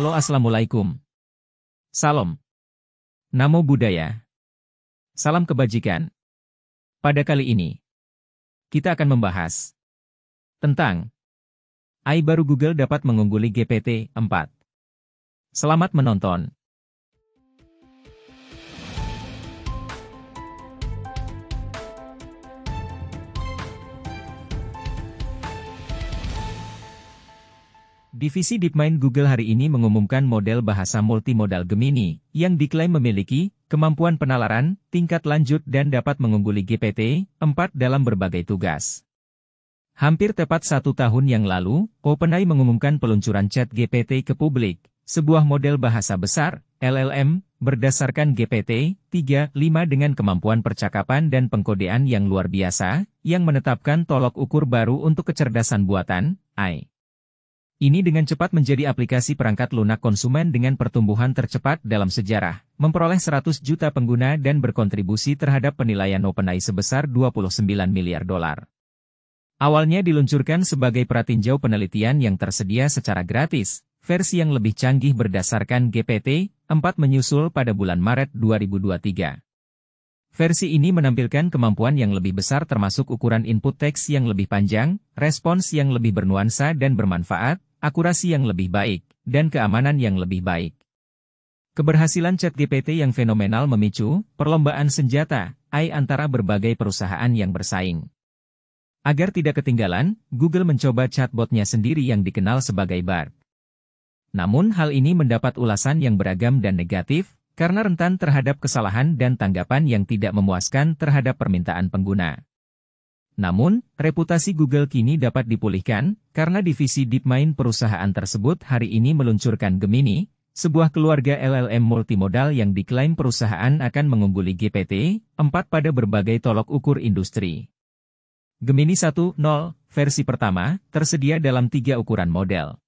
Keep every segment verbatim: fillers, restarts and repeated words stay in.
Halo, assalamualaikum. Salam. Namo Buddhaya. Salam kebajikan. Pada kali ini, kita akan membahas tentang A I baru Google dapat mengungguli G P T empat. Selamat menonton. Divisi DeepMind Google hari ini mengumumkan model bahasa multimodal Gemini, yang diklaim memiliki kemampuan penalaran tingkat lanjut dan dapat mengungguli G P T empat dalam berbagai tugas. Hampir tepat satu tahun yang lalu, OpenAI mengumumkan peluncuran ChatGPT ke publik, sebuah model bahasa besar, L L M, berdasarkan G P T tiga koma lima dengan kemampuan percakapan dan pengkodean yang luar biasa, yang menetapkan tolok ukur baru untuk kecerdasan buatan, A I. Ini dengan cepat menjadi aplikasi perangkat lunak konsumen dengan pertumbuhan tercepat dalam sejarah, memperoleh seratus juta pengguna dan berkontribusi terhadap penilaian OpenAI sebesar dua puluh sembilan miliar dolar. Awalnya diluncurkan sebagai pratinjau penelitian yang tersedia secara gratis, versi yang lebih canggih berdasarkan G P T empat menyusul pada bulan Maret dua ribu dua puluh tiga. Versi ini menampilkan kemampuan yang lebih besar termasuk ukuran input teks yang lebih panjang, respons yang lebih bernuansa dan bermanfaat, akurasi yang lebih baik, dan keamanan yang lebih baik. Keberhasilan ChatGPT yang fenomenal memicu perlombaan senjata A I antara berbagai perusahaan yang bersaing. Agar tidak ketinggalan, Google mencoba chatbotnya sendiri yang dikenal sebagai Bard. Namun hal ini mendapat ulasan yang beragam dan negatif, karena rentan terhadap kesalahan dan tanggapan yang tidak memuaskan terhadap permintaan pengguna. Namun, reputasi Google kini dapat dipulihkan, karena divisi DeepMind perusahaan tersebut hari ini meluncurkan Gemini, sebuah keluarga L L M multimodal yang diklaim perusahaan akan mengungguli G P T empat pada berbagai tolok ukur industri. Gemini satu titik nol, versi pertama, tersedia dalam tiga ukuran model.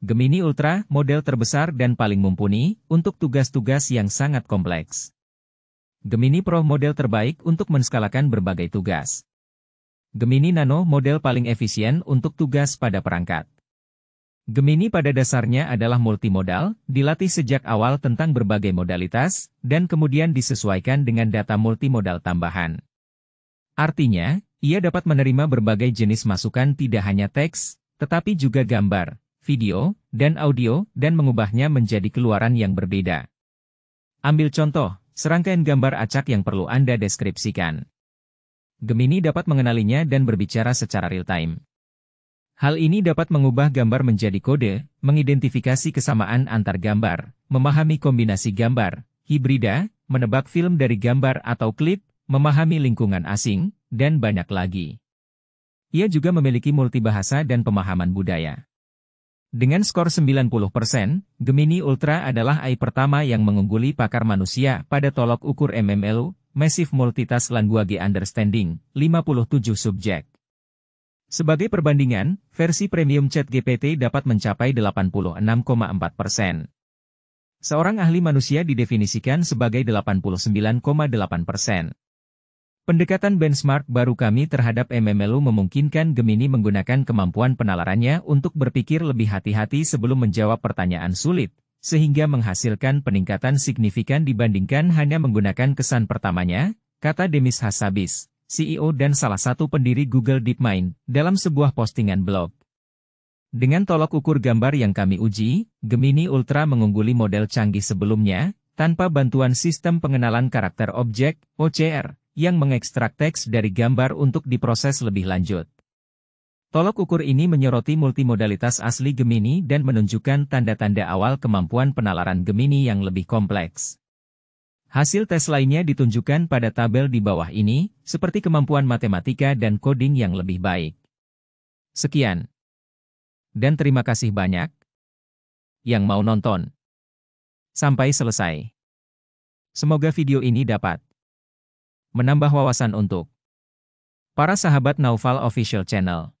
Gemini Ultra, model terbesar dan paling mumpuni, untuk tugas-tugas yang sangat kompleks. Gemini Pro, model terbaik untuk menskalakan berbagai tugas. Gemini Nano, model paling efisien untuk tugas pada perangkat. Gemini pada dasarnya adalah multimodal, dilatih sejak awal tentang berbagai modalitas, dan kemudian disesuaikan dengan data multimodal tambahan. Artinya, ia dapat menerima berbagai jenis masukan tidak hanya teks, tetapi juga gambar, video, dan audio, dan mengubahnya menjadi keluaran yang berbeda. Ambil contoh, serangkaian gambar acak yang perlu Anda deskripsikan. Gemini dapat mengenalinya dan berbicara secara real-time. Hal ini dapat mengubah gambar menjadi kode, mengidentifikasi kesamaan antar gambar, memahami kombinasi gambar, hibrida, menebak film dari gambar atau klip, memahami lingkungan asing, dan banyak lagi. Ia juga memiliki multibahasa dan pemahaman budaya. Dengan skor sembilan puluh persen, Gemini Ultra adalah A I pertama yang mengungguli pakar manusia pada tolok ukur M M L U, Massive Multitask Language Understanding, lima puluh tujuh subjek. Sebagai perbandingan, versi premium ChatGPT dapat mencapai delapan puluh enam koma empat persen. Seorang ahli manusia didefinisikan sebagai delapan puluh sembilan koma delapan persen. Pendekatan benchmark baru kami terhadap M M L U memungkinkan Gemini menggunakan kemampuan penalarannya untuk berpikir lebih hati-hati sebelum menjawab pertanyaan sulit, sehingga menghasilkan peningkatan signifikan dibandingkan hanya menggunakan kesan pertamanya, kata Demis Hassabis, C E O dan salah satu pendiri Google DeepMind, dalam sebuah postingan blog. Dengan tolok ukur gambar yang kami uji, Gemini Ultra mengungguli model canggih sebelumnya, tanpa bantuan sistem pengenalan karakter objek, O C R. Yang mengekstrak teks dari gambar untuk diproses lebih lanjut. Tolok ukur ini menyoroti multimodalitas asli Gemini dan menunjukkan tanda-tanda awal kemampuan penalaran Gemini yang lebih kompleks. Hasil tes lainnya ditunjukkan pada tabel di bawah ini, seperti kemampuan matematika dan coding yang lebih baik. Sekian. Dan terima kasih banyak yang mau nonton. Sampai selesai. Semoga video ini dapat menambah wawasan untuk para sahabat Naufal Official Channel.